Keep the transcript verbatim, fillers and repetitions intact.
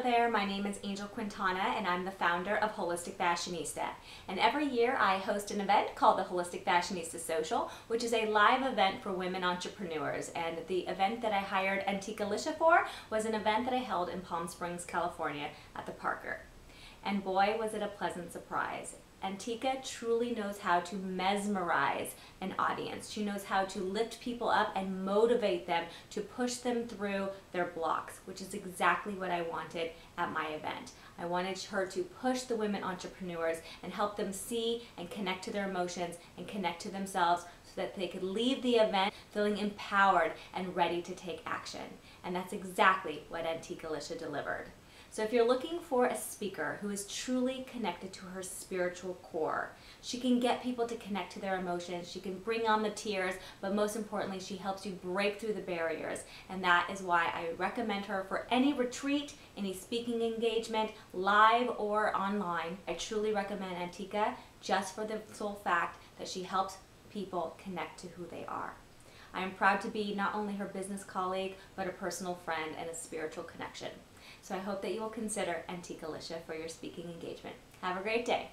Hello there, my name is Angel Quintana and I'm the founder of Holistic Fashionista, and every year I host an event called the Holistic Fashionista Social, which is a live event for women entrepreneurs. And the event that I hired Antiqua Lisha for was an event that I held in Palm Springs, California at the Parker. And boy, was it a pleasant surprise. Antiqua truly knows how to mesmerize an audience. She knows how to lift people up and motivate them to push them through their blocks, which is exactly what I wanted at my event. I wanted her to push the women entrepreneurs and help them see and connect to their emotions and connect to themselves so that they could leave the event feeling empowered and ready to take action. And that's exactly what Antiqua Lisha delivered. So if you're looking for a speaker who is truly connected to her spiritual core, she can get people to connect to their emotions, she can bring on the tears, but most importantly, she helps you break through the barriers. And that is why I recommend her for any retreat, any speaking engagement, live or online. I truly recommend Antiqua just for the sole fact that she helps people connect to who they are. I am proud to be not only her business colleague, but a personal friend and a spiritual connection. So I hope that you will consider Antiqua Lisha for your speaking engagement. Have a great day.